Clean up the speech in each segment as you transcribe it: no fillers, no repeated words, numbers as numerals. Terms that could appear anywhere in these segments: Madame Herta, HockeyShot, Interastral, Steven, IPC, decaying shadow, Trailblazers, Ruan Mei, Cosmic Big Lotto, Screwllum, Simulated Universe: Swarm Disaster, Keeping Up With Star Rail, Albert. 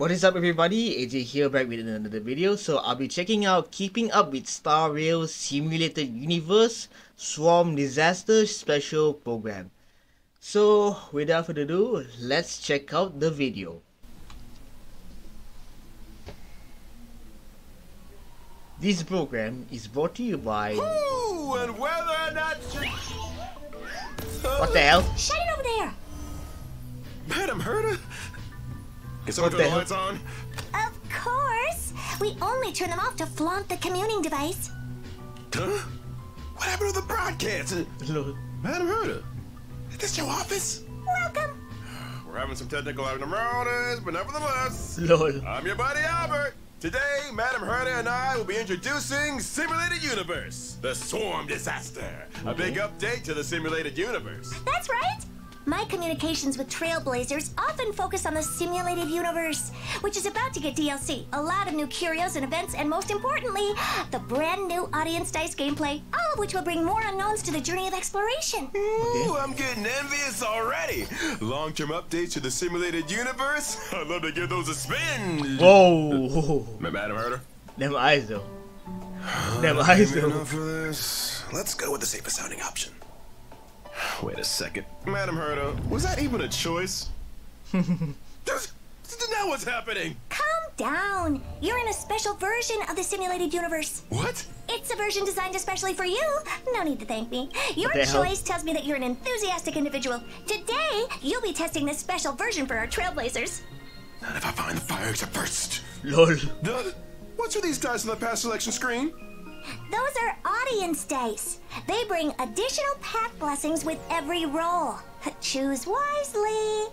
What is up, everybody? AJ here, back with another video. So I'll be checking out Keeping Up With Star Rail Simulated Universe Swarm Disaster Special Program. So without further ado, let's check out the video. This program is brought to you by... Ooh, and whether or not you... What the hell? Shut it over there! Madame Herta? Is all the lights on? Of course! We only turn them off to flaunt the communing device. Huh? What happened to the broadcast? Madame Herta, is this your office? Welcome! We're having some technical abnormalities, but nevertheless... Lol. I'm your buddy Albert! Today, Madame Herta and I will be introducing Simulated Universe, the Swarm Disaster. A big update to the Simulated Universe. That's right! My communications with Trailblazers often focus on the Simulated Universe, which is about to get DLC, a lot of new curios and events, and most importantly, the brand new audience dice gameplay, all of which will bring more unknowns to the journey of exploration. Ooh, I'm getting envious already. Long-term updates to the Simulated Universe? I'd love to give those a spin. Whoa. Madam Herta? Them eyes, though. Them eyes, though. Enough for this. Let's go with the safest sounding option. Wait a second. Madame Herta, was that even a choice? Now what's happening? Calm down. You're in a special version of the Simulated Universe. What? It's a version designed especially for you. No need to thank me. Your choice tells me that you're an enthusiastic individual. Today, you'll be testing this special version for our Trailblazers. Not if I find the fire exit first. Lol. What's with these dice on the past selection screen? Those are audience dice. They bring additional path blessings with every roll. Choose wisely.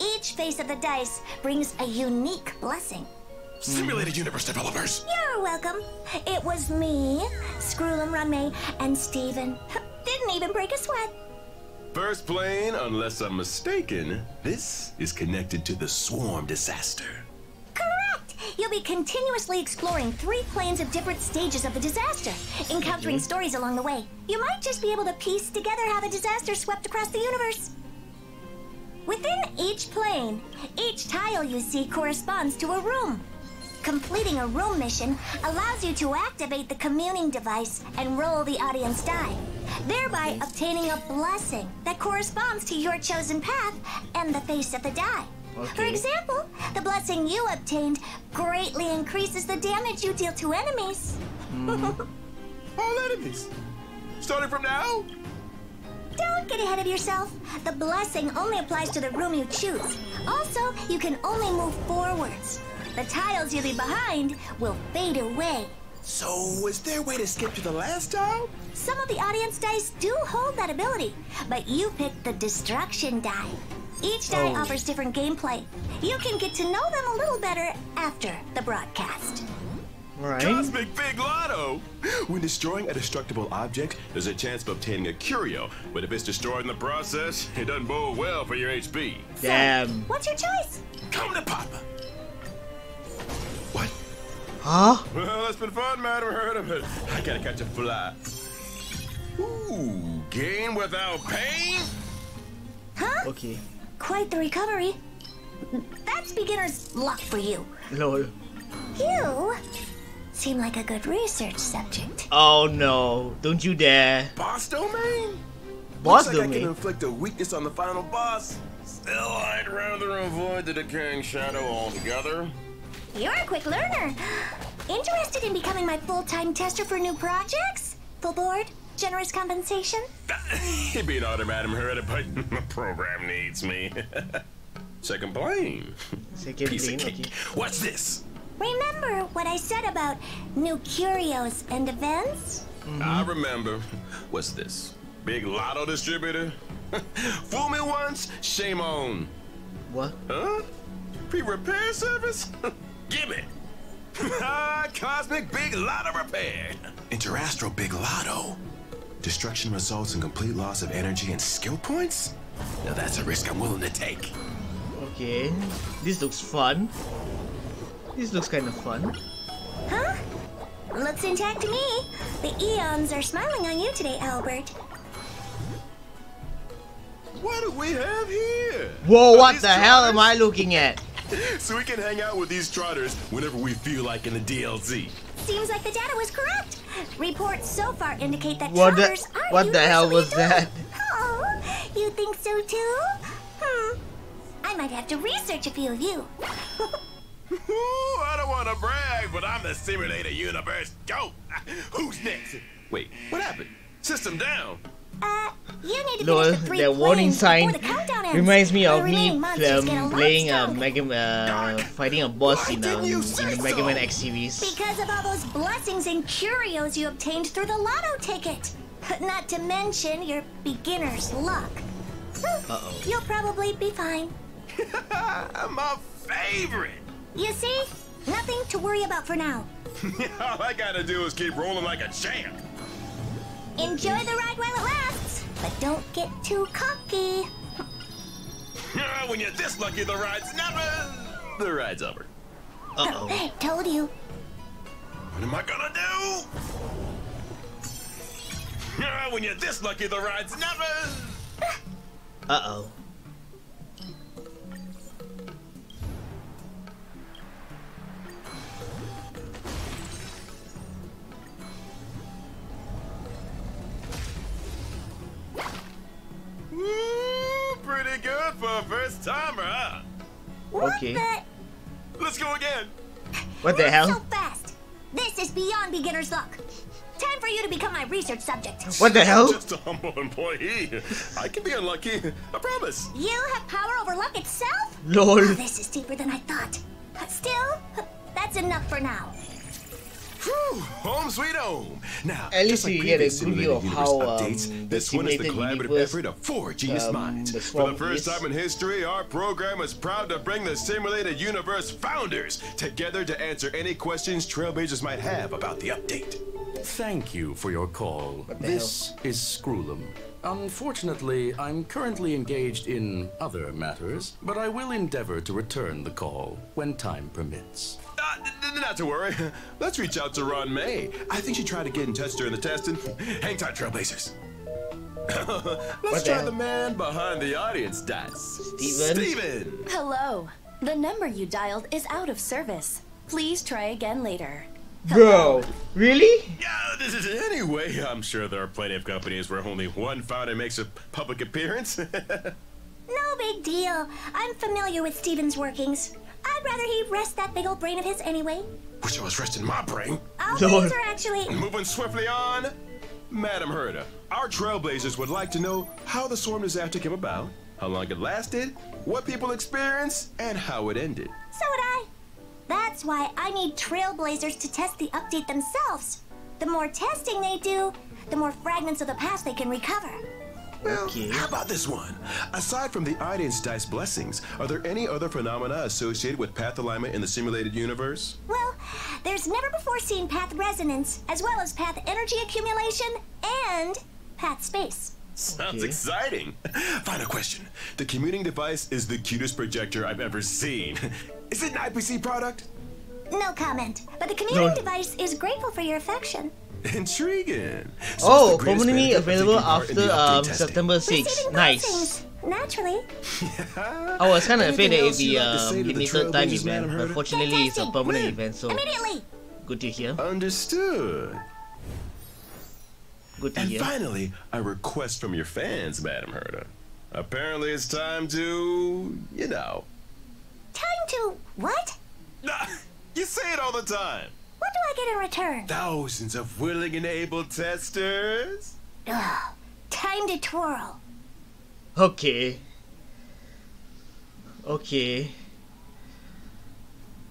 Each face of the dice brings a unique blessing. Simulated Universe developers. You're welcome. It was me, Screwllum, Ruan Mei, and Steven. Didn't even break a sweat. First plane, unless I'm mistaken, this is connected to the Swarm Disaster. You'll be continuously exploring three planes of different stages of the disaster, encountering stories along the way. You might just be able to piece together how the disaster swept across the universe. Within each plane, each tile you see corresponds to a room. Completing a room mission allows you to activate the communing device and roll the audience die, thereby obtaining a blessing that corresponds to your chosen path and the face of the die. Okay. For example, the blessing you obtained greatly increases the damage you deal to enemies. All enemies? Starting from now? Don't get ahead of yourself. The blessing only applies to the room you choose. Also, you can only move forwards. The tiles you leave behind will fade away. So, is there a way to skip to the last tile? Some of the audience dice do hold that ability, but you picked the destruction die. Each die offers different gameplay. You can get to know them a little better after the broadcast. Right. Cosmic Big Lotto! When destroying a destructible object, there's a chance of obtaining a curio. But if it's destroyed in the process, it doesn't bode well for your HP. Damn. So, what's your choice? Come to Papa. What? Huh? Well, it's been fun, Madame Herta. I gotta catch a fly. Ooh, game without pain? Huh? Okay. Quite the recovery. That's beginner's luck for you. Lol. You seem like a good research subject. Oh no, don't you dare. Boss domain? Boss domain? Looks like I can inflict a weakness on the final boss. Still, I'd rather avoid the decaying shadow altogether. You're a quick learner. Interested in becoming my full-time tester for new projects? Full board? Generous compensation? It'd be an honor, Madame Herta, but the program needs me. Second plane. Second piece plane, of cake. Okay. What's this? Remember what I said about new curios and events? I remember. What's this? Big Lotto distributor? Fool me once, shame on. What? Huh? Pre-repair service? Gimme. Cosmic Big Lotto repair. Interastral Big Lotto. Destruction results in complete loss of energy and skill points? Now that's a risk I'm willing to take. Okay, this looks fun. This looks kind of fun. Huh? Looks intact to me. The eons are smiling on you today, Albert. What do we have here? Whoa, what the hell am I looking at? So we can hang out with these trotters whenever we feel like in the DLC. Seems like the data was correct. Reports so far indicate that trotters aren't What the hell was that? Oh, you think so too? I might have to research a few of you. I don't want to brag, but I'm the Simulated Universe GOAT. Who's next? Wait, what happened? System down. You need to finish the three planes warning sign before the countdown ends. Reminds me of me playing a fighting a boss in the Mega Man X series. Because of all those blessings and curios you obtained through the lotto ticket. Not to mention your beginner's luck. Uh-oh. You'll probably be fine. My favorite. You see, nothing to worry about for now. All I gotta do is keep rolling like a champ. Enjoy the ride while it lasts, but don't get too cocky. When you're this lucky, the ride's never... The ride's over. Uh-oh. Told you. What am I gonna do? When you're this lucky, the ride's never... Uh-oh. Pretty good for a first timer, huh? Okay. Let's go again. What the hell? So fast. This is beyond beginner's luck. Time for you to become my research subject. What the hell? Just a humble employee. I can be unlucky. I promise. You have power over luck itself? Lol. Oh, this is deeper than I thought. Still, that's enough for now. Whew, home sweet home. Now, at least you get a preview of how this one is the collaborative effort of four genius minds. For the first time in history, our program is proud to bring the Simulated Universe founders together to answer any questions Trailblazers might have about the update. Thank you for your call. This is Screwllum. Unfortunately, I'm currently engaged in other matters, but I will endeavor to return the call when time permits. Not to worry. Let's reach out to Ruan Mei. I think she tried to get in touch during the test, and hang tight, Trailblazers. Let's try the man behind the audience dice. Steven. Hello. The number you dialed is out of service. Please try again later. Hello. Bro, really? Anyway, I'm sure there are plenty of companies where only one founder makes a public appearance. No big deal. I'm familiar with Steven's workings. I'd rather he rest that big old brain of his anyway. Wish I was resting my brain. Our things are actually... Moving swiftly on, Madame Herta. Our Trailblazers would like to know how the Swarm Disaster came about, how long it lasted, what people experienced, and how it ended. So would I. That's why I need Trailblazers to test the update themselves. The more testing they do, the more fragments of the past they can recover. Well, how about this one? Aside from the audience dice blessings, are there any other phenomena associated with path alignment in the Simulated Universe? Well, there's never before seen path resonance, as well as path energy accumulation and path space. Sounds exciting. Final question. The commuting device is the cutest projector I've ever seen. Is it an IPC product? No comment, but the commuting device is grateful for your affection. Intriguing. So commonly available after September 6th. Nice. Naturally. I was kind of afraid that it'd be limited time event, but fortunately it's a permanent event, so good to hear. Understood. Good to hear. And finally, a request from your fans, Madame Herta. Apparently it's time to, you know. Time to what? You say it all the time. What do I get in return? Thousands of willing and able testers. Ugh, time to twirl. Okay.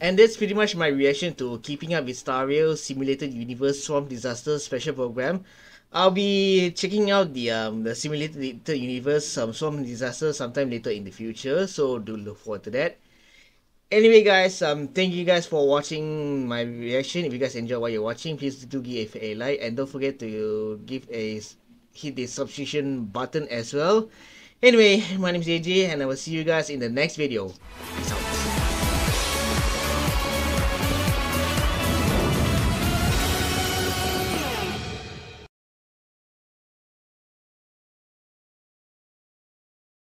And that's pretty much my reaction to Keeping Up With Star Rail Simulated Universe Swarm Disaster Special Program. I'll be checking out the Simulated Universe Swarm Disaster sometime later in the future, so do look forward to that. Anyway guys, thank you guys for watching my reaction. If you guys enjoy what you're watching, please do give a like, and don't forget to hit the subscription button as well. Anyway, my name is AJ, and I will see you guys in the next video. Peace out.